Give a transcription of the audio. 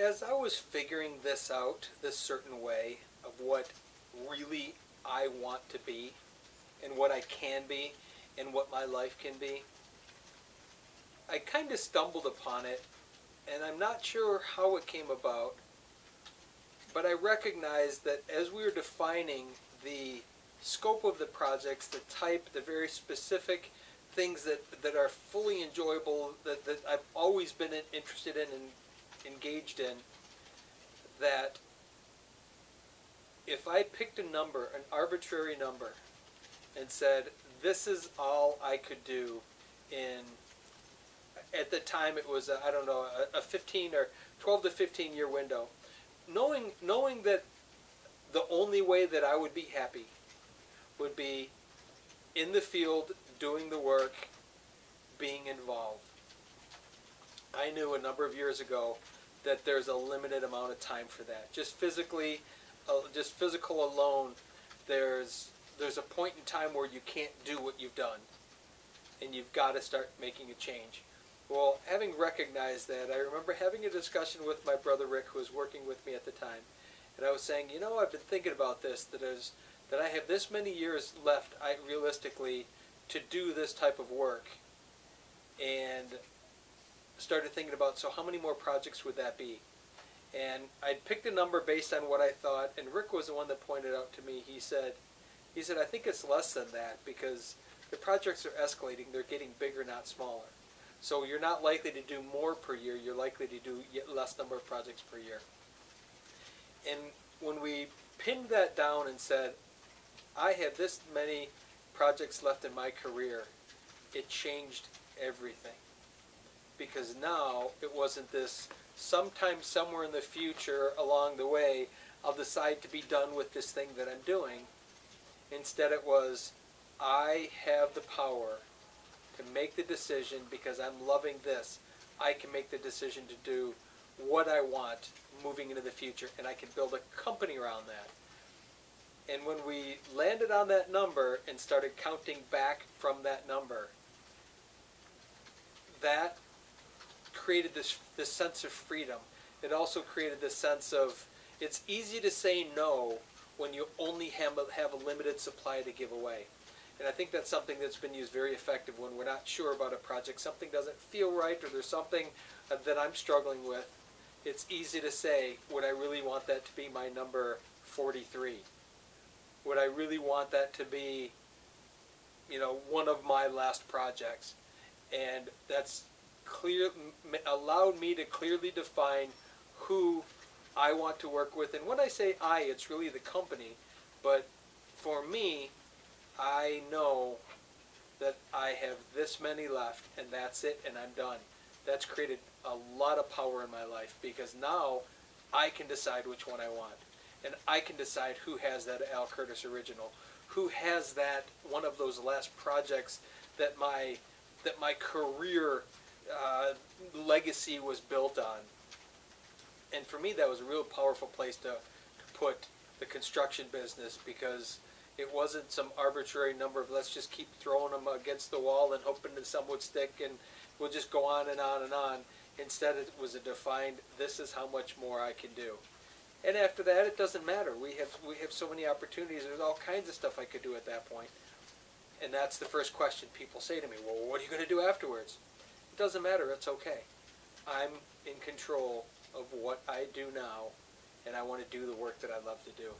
as I was figuring this out, this certain way of what really I want to be and what I can be and what my life can be, I kind of stumbled upon it, and I'm not sure how it came about, but I recognized that as we were defining the scope of the projects, the type, the very specific things that are fully enjoyable, that I've always been interested in and engaged in, that if I picked a number, an arbitrary number, and said, this is all I could do in, at the time it was, I don't know, a 15 or 12 to 15 year window, knowing that the only way that I would be happy would be in the field, doing the work, being involved. I knew a number of years ago that there's a limited amount of time for that. Just physically, just physical alone, there's a point in time where you can't do what you've done, and you've got to start making a change. Well, having recognized that, I remember having a discussion with my brother Rick, who was working with me at the time, and I was saying, you know, I've been thinking about this, that I have this many years left, realistically, to do this type of work, and started thinking about, so how many more projects would that be? And I picked a number based on what I thought, and Rick was the one that pointed out to me, he said, I think it's less than that, because the projects are escalating, they're getting bigger, not smaller. So you're not likely to do more per year, you're likely to do less number of projects per year. And when we pinned that down and said, I have this many projects left in my career, it changed everything. Because now it wasn't this, sometime somewhere in the future along the way, I'll decide to be done with this thing that I'm doing. Instead it was, I have the power to make the decision because I'm loving this. I can make the decision to do what I want moving into the future, and I can build a company around that. And when we landed on that number and started counting back from that number, that created this sense of freedom. It also created this sense of, it's easy to say no when you only have a limited supply to give away. And I think that's something that's been used very effective when we're not sure about a project, something doesn't feel right, or there's something that I'm struggling with. It's easy to say, would I really want that to be my number 43? Would I really want that to be, you know, one of my last projects? And that's allowed me to clearly define who I want to work with. And when I say I, it's really the company. But for me, I know that I have this many left, and that's it, and I'm done. That's created a lot of power in my life, because now I can decide which one I want. And I can decide who has that Al Curtis original, who has that one of those last projects that my career legacy was built on. And for me, that was a real powerful place to put the construction business, because it wasn't some arbitrary number of let's just keep throwing them against the wall and hoping that some would stick and we'll just go on and on and on. Instead, it was a defined, this is how much more I can do. And after that, it doesn't matter. We have so many opportunities. There's all kinds of stuff I could do at that point. And that's the first question people say to me. Well, what are you going to do afterwards? It doesn't matter. It's okay. I'm in control of what I do now, and I want to do the work that I love to do.